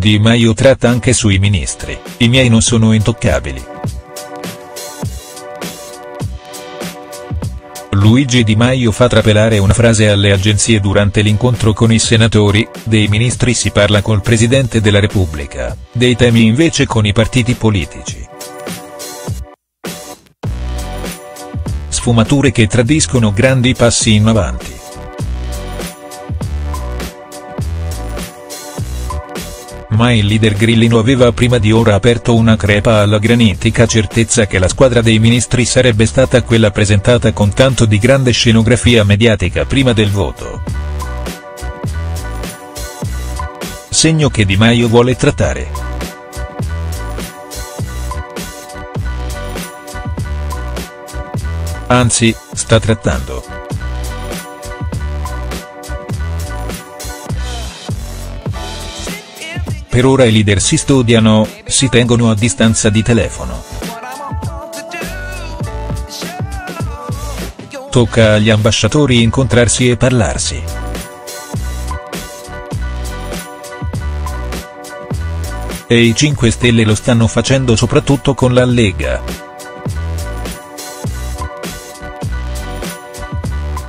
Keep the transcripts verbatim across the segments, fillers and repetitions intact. Di Maio tratta anche sui ministri, i miei non sono intoccabili. Luigi Di Maio fa trapelare una frase alle agenzie durante l'incontro con i senatori: dei ministri si parla col Presidente della Repubblica, dei temi invece con i partiti politici. Sfumature che tradiscono grandi passi in avanti. Ma il leader grillino aveva prima di ora aperto una crepa alla granitica certezza che la squadra dei ministri sarebbe stata quella presentata con tanto di grande scenografia mediatica prima del voto. Segno che Di Maio vuole trattare. Anzi, sta trattando. Per ora i leader si studiano, si tengono a distanza di telefono. Tocca agli ambasciatori incontrarsi e parlarsi. E i cinque Stelle lo stanno facendo soprattutto con la Lega.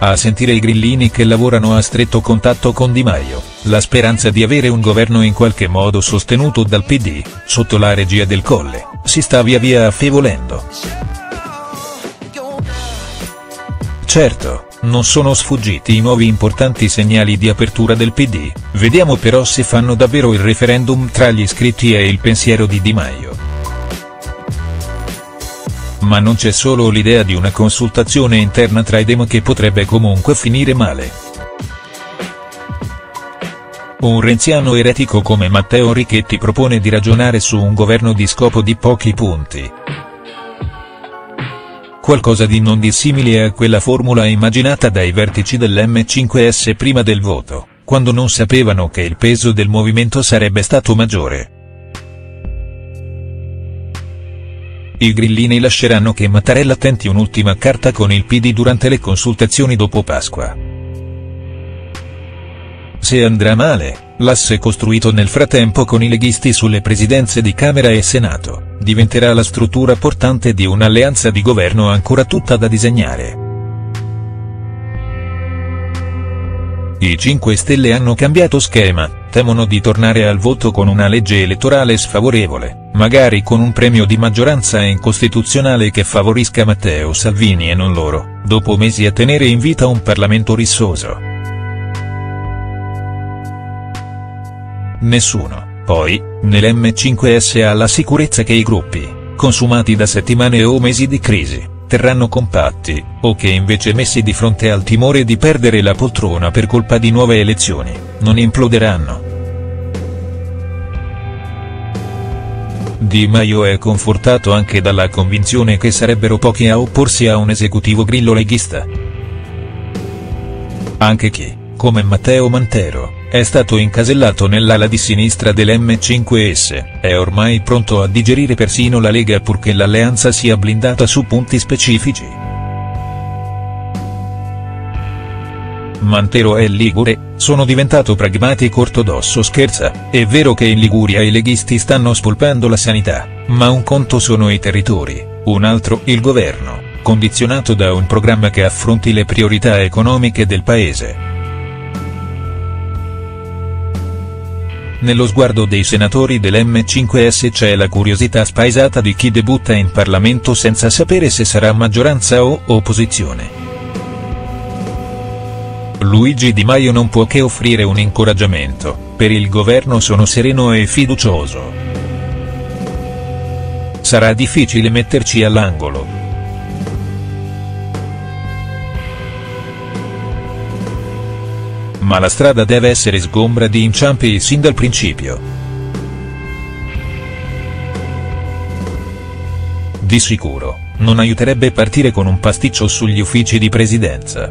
A sentire i grillini che lavorano a stretto contatto con Di Maio, la speranza di avere un governo in qualche modo sostenuto dal P D, sotto la regia del Colle, si sta via via affievolendo. Certo, non sono sfuggiti i nuovi importanti segnali di apertura del P D, vediamo però se fanno davvero il referendum tra gli iscritti e il pensiero di Di Maio. Ma non c'è solo l'idea di una consultazione interna tra i dem che potrebbe comunque finire male. Un renziano eretico come Matteo Ricchetti propone di ragionare su un governo di scopo di pochi punti. Qualcosa di non dissimile a quella formula immaginata dai vertici dell'M cinque S prima del voto, quando non sapevano che il peso del movimento sarebbe stato maggiore. I grillini lasceranno che Mattarella tenti un'ultima carta con il P D durante le consultazioni dopo Pasqua. Se andrà male, l'asse costruito nel frattempo con i leghisti sulle presidenze di Camera e Senato, diventerà la struttura portante di un'alleanza di governo ancora tutta da disegnare. I cinque Stelle hanno cambiato schema, temono di tornare al voto con una legge elettorale sfavorevole, magari con un premio di maggioranza incostituzionale che favorisca Matteo Salvini e non loro, dopo mesi a tenere in vita un Parlamento rissoso. Nessuno, poi, nell'M cinque S ha la sicurezza che i gruppi, consumati da settimane o mesi di crisi, terranno compatti, o che invece messi di fronte al timore di perdere la poltrona per colpa di nuove elezioni, non imploderanno. Di Maio è confortato anche dalla convinzione che sarebbero pochi a opporsi a un esecutivo grillo leghista. Anche chi, come Matteo Mantero, è stato incasellato nell'ala di sinistra dell'M cinque S, è ormai pronto a digerire persino la Lega purché l'alleanza sia blindata su punti specifici. Mantero è ligure, sono diventato pragmatico ortodosso. Scherza, è vero che in Liguria i leghisti stanno spolpando la sanità, ma un conto sono i territori, un altro il governo, condizionato da un programma che affronti le priorità economiche del paese. Nello sguardo dei senatori dell'M cinque S c'è la curiosità spaesata di chi debutta in Parlamento senza sapere se sarà maggioranza o opposizione. Luigi Di Maio non può che offrire un incoraggiamento: per il governo sono sereno e fiducioso. Sarà difficile metterci all'angolo. Ma la strada deve essere sgombra di inciampi sin dal principio. Di sicuro, non aiuterebbe partire con un pasticcio sugli uffici di presidenza.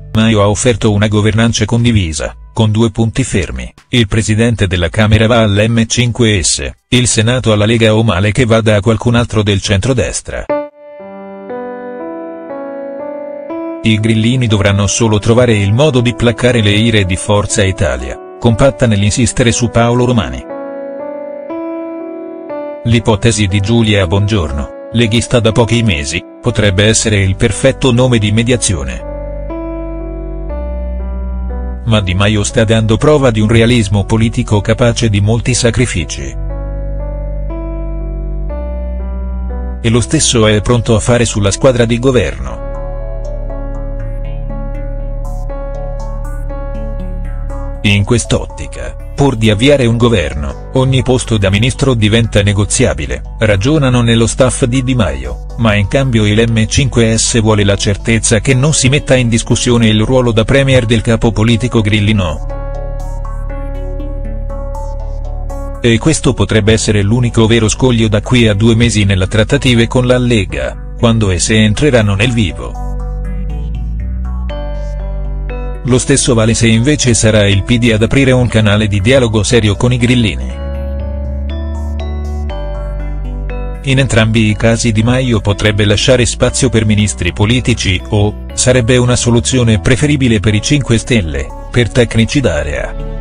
Di Maio ha offerto una governance condivisa, con due punti fermi: il Presidente della Camera va all'M cinque S, il Senato alla Lega o male che vada a qualcun altro del centrodestra. I grillini dovranno solo trovare il modo di placare le ire di Forza Italia, compatta nell'insistere su Paolo Romani. L'ipotesi di Giulia Bongiorno, leghista da pochi mesi, potrebbe essere il perfetto nome di mediazione. Ma Di Maio sta dando prova di un realismo politico capace di molti sacrifici. E lo stesso è pronto a fare sulla squadra di governo. In quest'ottica, pur di avviare un governo, ogni posto da ministro diventa negoziabile, ragionano nello staff di Di Maio, ma in cambio il emme cinque esse vuole la certezza che non si metta in discussione il ruolo da premier del capo politico grillino. E questo potrebbe essere l'unico vero scoglio da qui a due mesi nelle trattative con la Lega, quando e se entreranno nel vivo. Lo stesso vale se invece sarà il P D ad aprire un canale di dialogo serio con i grillini. In entrambi i casi Di Maio potrebbe lasciare spazio per ministri politici o, sarebbe una soluzione preferibile per i cinque Stelle, per tecnici d'area.